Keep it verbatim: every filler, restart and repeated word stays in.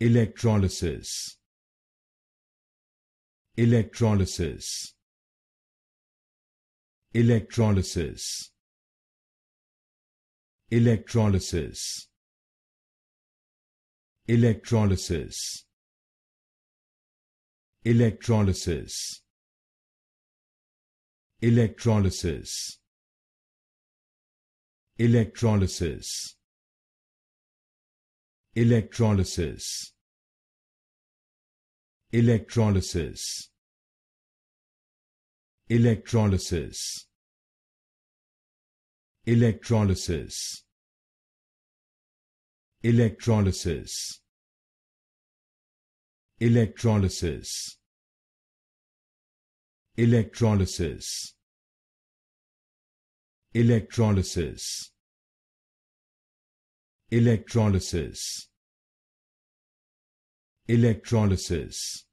Electrolysis. Electrolysis. Electrolysis. Electrolysis. Electrolysis. Electrolysis. Electrolysis. Electrolysis. Electrolysis. Electrolysis. Electrolysis. Electrolysis. Electrolysis. Electrolysis. Electrolysis. Electrolysis. Electrolysis. Electrolysis.